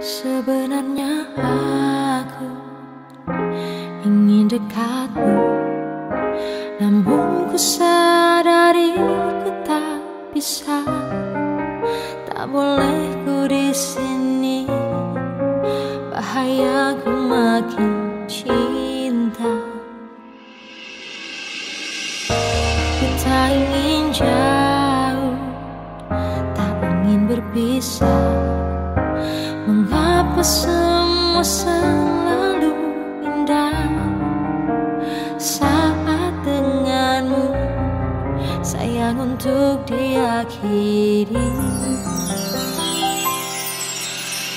Sebenarnya aku ingin dekatmu, namun ku sadari ku tak bisa. Tak boleh ku di sini, bahaya ku makin cinta. Ku tak ingin jauh, tak ingin berpisah. Mengapa semua selalu indah saat denganmu, sayang untuk diakhiri.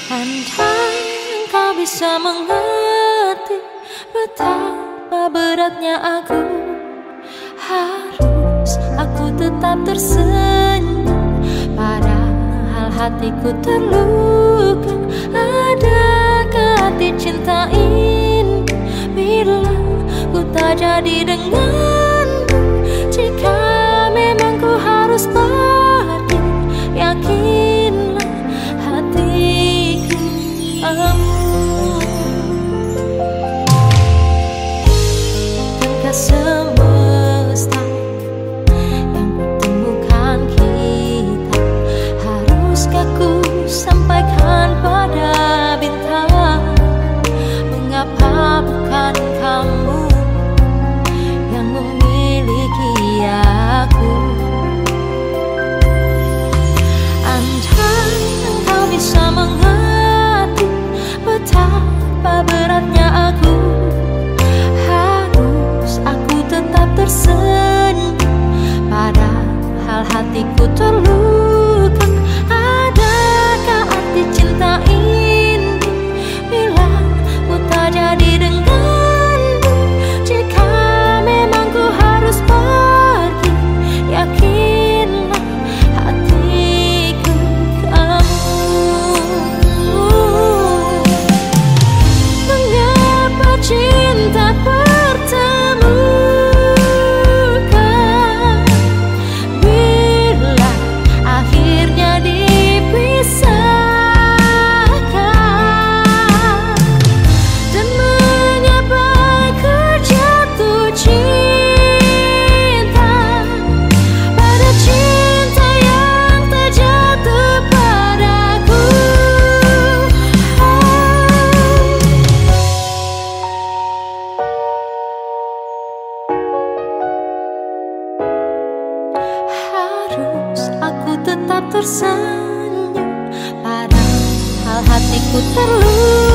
Andai engkau bisa mengerti betapa beratnya aku, harus aku tetap tersenyum padahal hatiku terluka. Adakah hati cinta ini bila ku tak jadi denganmu? Jika memang ku harus pergi, yakinlah hatiku aman. Bukankah semesta yang pertemukan kita, haruskah ku sampaikan pada bintang? Mengapa bukan kamu yang memiliki aku? Andai engkau bisa mengerti betapa beratnya aku, harus aku tetap tersenyum padahal hatiku terluka. Cinta ini bila ku tak jadi denganmu, jika memang ku harus pergi, yakinlah hatiku kamu. Mengapa cinta pertemukan bila akhirnya dipisah? Aku tetap tersenyum padahal hatiku terluka.